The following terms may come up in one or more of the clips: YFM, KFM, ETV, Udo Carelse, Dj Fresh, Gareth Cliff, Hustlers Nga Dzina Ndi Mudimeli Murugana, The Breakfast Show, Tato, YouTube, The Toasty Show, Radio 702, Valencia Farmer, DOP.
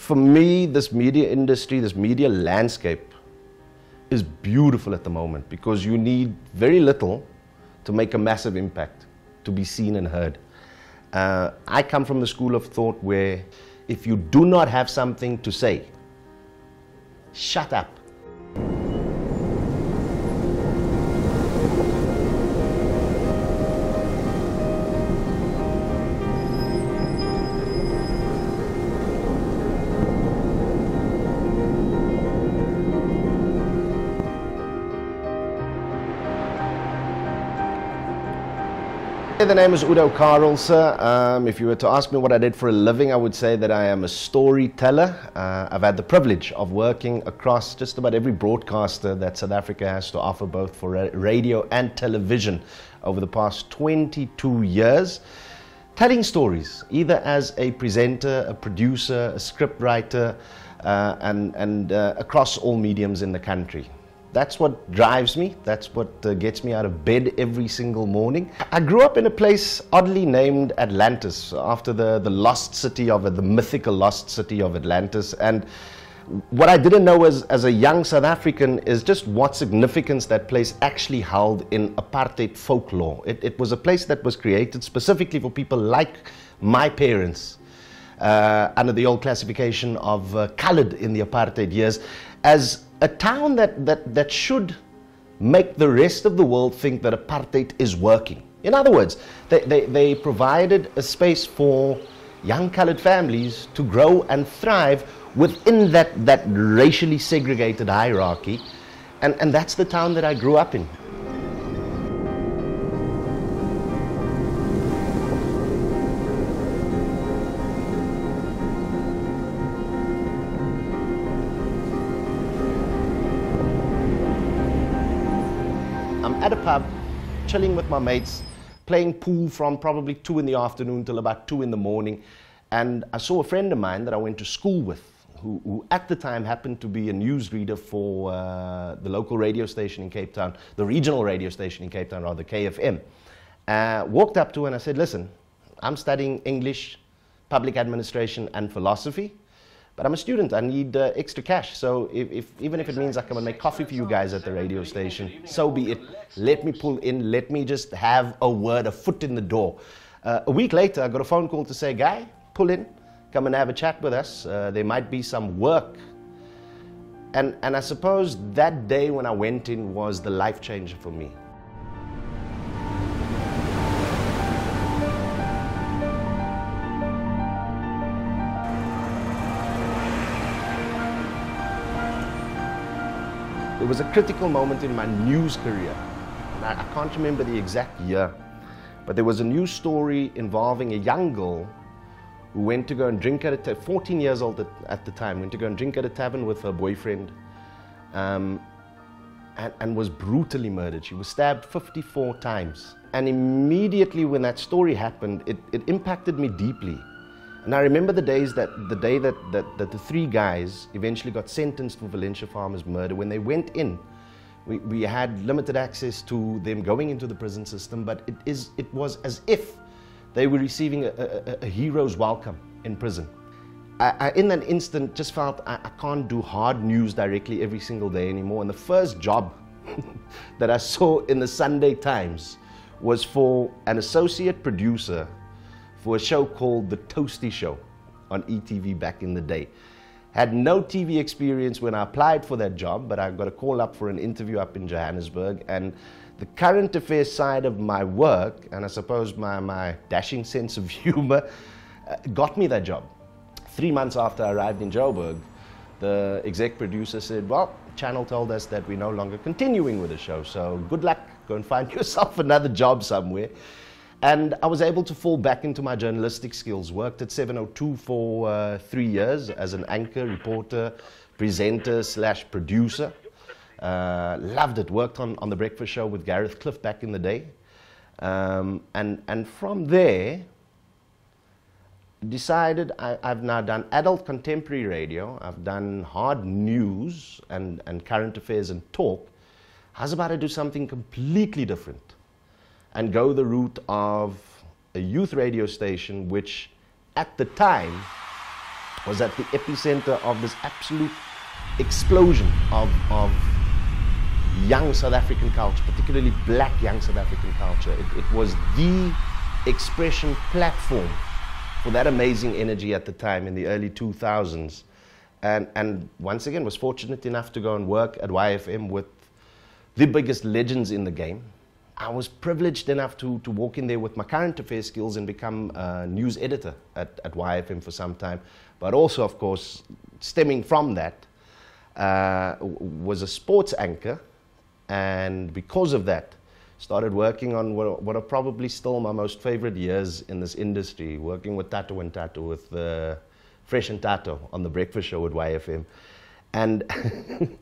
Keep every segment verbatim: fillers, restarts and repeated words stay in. for me, this media industry, this media landscape is beautiful at the moment, because you need very little to make a massive impact, to be seen and heard. Uh, I come from the school of thought where if you do not have something to say, shut up. The name is Udo Carelse. Um, if you were to ask me what I did for a living, I would say that I am a storyteller. Uh, I've had the privilege of working across just about every broadcaster that South Africa has to offer, both for radio and television, over the past twenty-two years. Telling stories, either as a presenter, a producer, a scriptwriter, uh, and, and uh, across all mediums in the country. That's what drives me, that's what uh, gets me out of bed every single morning. I grew up in a place oddly named Atlantis, after the, the lost city of it, the mythical lost city of Atlantis. And what I didn't know as, as a young South African is just what significance that place actually held in apartheid folklore. It, it was a place that was created specifically for people like my parents, uh, under the old classification of uh, coloured in the apartheid years, as a town that, that, that should make the rest of the world think that apartheid is working. In other words, they, they, they provided a space for young coloured families to grow and thrive within that, that racially segregated hierarchy. And, and that's the town that I grew up in. At a pub, chilling with my mates, playing pool from probably two in the afternoon till about two in the morning, and I saw a friend of mine that I went to school with, who, who at the time happened to be a newsreader for uh, the local radio station in Cape Town, the regional radio station in Cape Town, rather, K F M. Uh, walked up to her and I said, "Listen, I'm studying English, public administration and philosophy, but I'm a student, I need uh, extra cash, so if, if, even if it means I come and make coffee for you guys at the radio station, so be it. Let me pull in, let me just have a word, a foot in the door." Uh, a week later, I got a phone call to say, "Guy, pull in, come and have a chat with us, uh, there might be some work." And, and I suppose that day when I went in was the life changer for me. It was a critical moment in my news career. I, I can't remember the exact year, but there was a news story involving a young girl who went to go and drink at a tavern, fourteen years old at, at the time, went to go and drink at a tavern with her boyfriend, um, and, and was brutally murdered. She was stabbed fifty-four times. And immediately when that story happened, it, it impacted me deeply. And I remember the days that the day that, that, that the three guys eventually got sentenced for Valencia Farmer's murder. When they went in, we, we had limited access to them going into the prison system, but it is it was as if they were receiving a, a, a hero's welcome in prison. I, I in that instant just felt I, I can't do hard news directly every single day anymore. And the first job that I saw in the Sunday Times was for an associate producer for a show called The Toasty Show on E T V back in the day. Had no T V experience when I applied for that job, but I got a call up for an interview up in Johannesburg, and the current affairs side of my work, and I suppose my, my dashing sense of humor, uh, got me that job. Three months after I arrived in Joburg, the exec producer said, "Well, Channel told us that we're no longer continuing with the show, so good luck, go and find yourself another job somewhere." And I was able to fall back into my journalistic skills. Worked at seven oh two for uh, three years as an anchor, reporter, presenter slash producer. Uh, loved it. Worked on, on The Breakfast Show with Gareth Cliff back in the day. Um, and, and from there, decided I, I've now done adult contemporary radio. I've done hard news and, and current affairs and talk. How's about I do something completely different? And go the route of a youth radio station, which at the time was at the epicenter of this absolute explosion of, of young South African culture, particularly black young South African culture. It, it was the expression platform for that amazing energy at the time in the early two thousands. And, and once again, was fortunate enough to go and work at Y F M with the biggest legends in the game. I was privileged enough to, to walk in there with my current affairs skills and become a news editor at, at Y F M for some time. But also, of course, stemming from that, uh, was a sports anchor. And because of that, started working on what, what are probably still my most favorite years in this industry, working with Tato and Tato, with uh, Fresh and Tato on The Breakfast Show at Y F M. And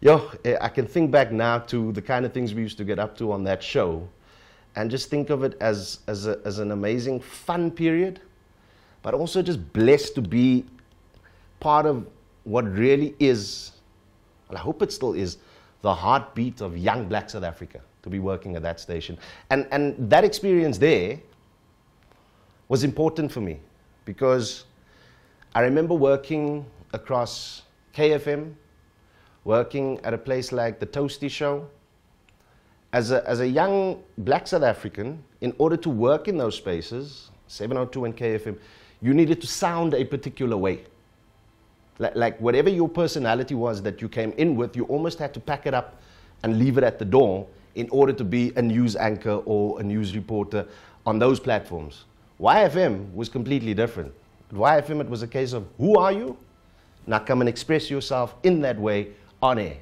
yo, I can think back now to the kind of things we used to get up to on that show and just think of it as, as, a, as an amazing fun period, but also just blessed to be part of what really is, and I hope it still is, the heartbeat of young black South Africa, to be working at that station. And, and that experience there was important for me because I remember working across K F M, working at a place like The Toasty Show. As a, as a young black South African, in order to work in those spaces, seven oh two and K F M, you needed to sound a particular way. Like, like whatever your personality was that you came in with, you almost had to pack it up and leave it at the door in order to be a news anchor or a news reporter on those platforms. Y F M was completely different. At Y F M, it was a case of, who are you? Now come and express yourself in that way on air.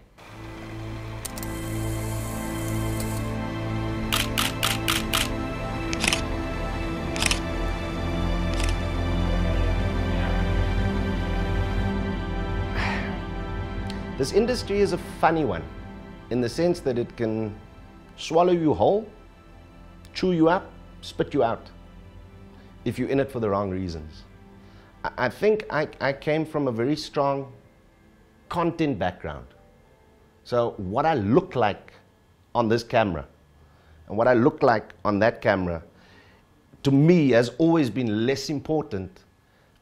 This industry is a funny one in the sense that it can swallow you whole, chew you up, spit you out if you're in it for the wrong reasons. I think I, I came from a very strong content background. So what I look like on this camera and what I look like on that camera, to me, has always been less important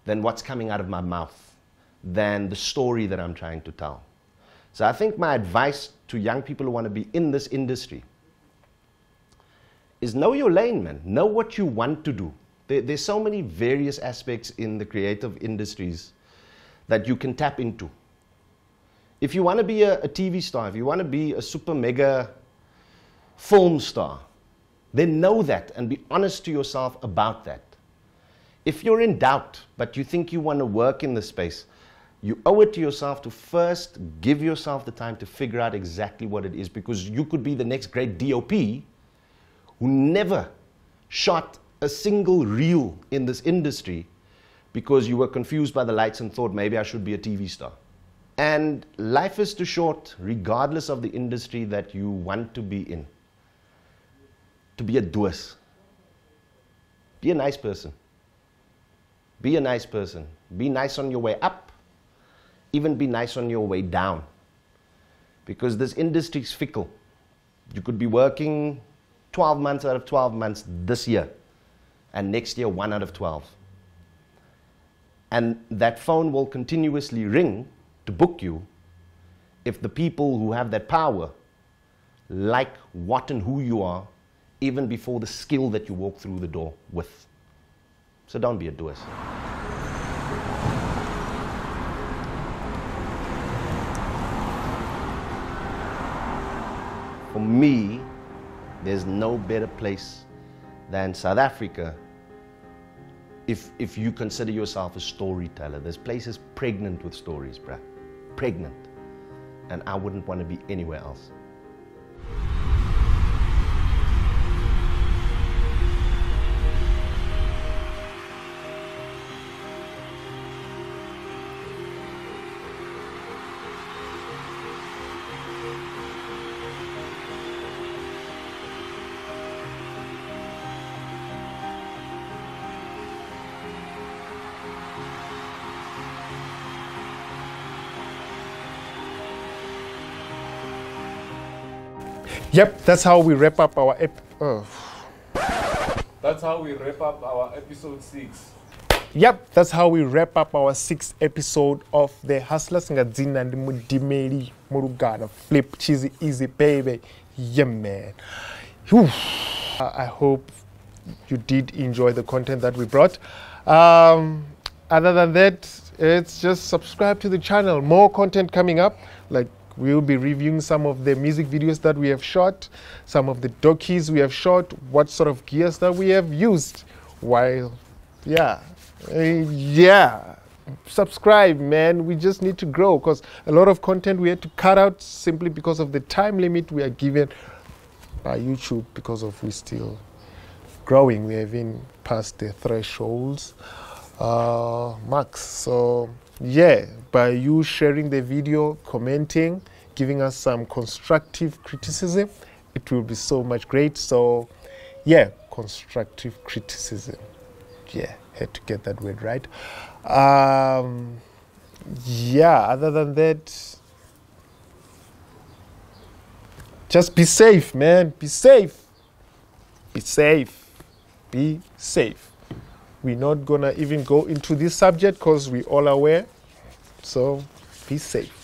than what's coming out of my mouth, than the story that I'm trying to tell. So I think my advice to young people who want to be in this industry is know your lane, man. Know what you want to do. There's so many various aspects in the creative industries that you can tap into. If you want to be a, a T V star, if you want to be a super mega film star, then know that and be honest to yourself about that. If you're in doubt, but you think you want to work in this space, you owe it to yourself to first give yourself the time to figure out exactly what it is, because you could be the next great D O P who never shot a single reel in this industry because you were confused by the lights and thought, maybe I should be a T V star. And life is too short, regardless of the industry that you want to be in, to be a doer. Be a nice person. Be a nice person. Be nice on your way up. Even be nice on your way down. Because this industry is fickle. You could be working twelve months out of twelve months this year, and next year, one out of twelve. And that phone will continuously ring to book you if the people who have that power like what and who you are, even before the skill that you walk through the door with. So don't be a doer. For me, there's no better place than South Africa, if, if you consider yourself a storyteller. This place is pregnant with stories, bruh. Pregnant. And I wouldn't want to be anywhere else. Yep, that's how we wrap up our ep- oh. That's how we wrap up our episode six. Yep, that's how we wrap up our sixth episode of the Hustlers Nga Dzina Ndi Mudimeli Murugana. Flip, cheesy, easy, baby. Yeah, man. Whew. I hope you did enjoy the content that we brought. Um, other than that, it's just subscribe to the channel. More content coming up. Like, we'll be reviewing some of the music videos that we have shot, some of the docies we have shot, what sort of gears that we have used. While, yeah, uh, yeah, subscribe, man. We just need to grow because a lot of content we had to cut out simply because of the time limit we are given by YouTube, because of we're still growing. We haven't passed the thresholds, uh, max. So, yeah, by you sharing the video, commenting, giving us some constructive criticism, it will be so much great. So, yeah, constructive criticism. Yeah, had to get that word right. Um, yeah, other than that, just be safe, man. Be safe. Be safe. Be safe. We're not gonna even go into this subject because we're all aware. So, be safe.